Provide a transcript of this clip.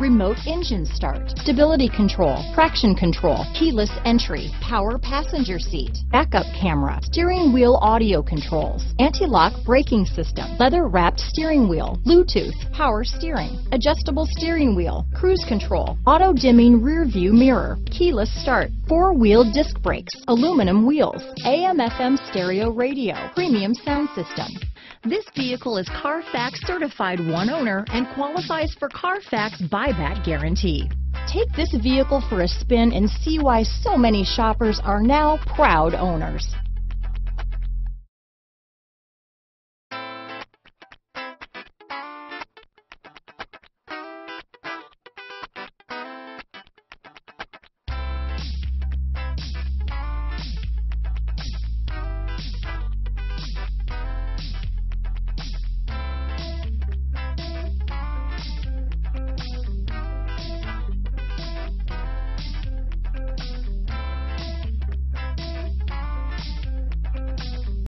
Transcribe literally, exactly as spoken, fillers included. remote engine start, stability control, traction control, keyless entry, power passenger seat, backup camera, steering wheel audio controls, anti-lock braking system, leather-wrapped steering wheel, Bluetooth, power steering, adjustable steering wheel, cruise control, auto-dimming rear-view mirror, keyless start, four-wheel disc brakes, aluminum wheels, A M F M stereo radio, premium sound system. This vehicle is Carfax certified one owner and qualifies for Carfax buyback guarantee. Take this vehicle for a spin and see why so many shoppers are now proud owners.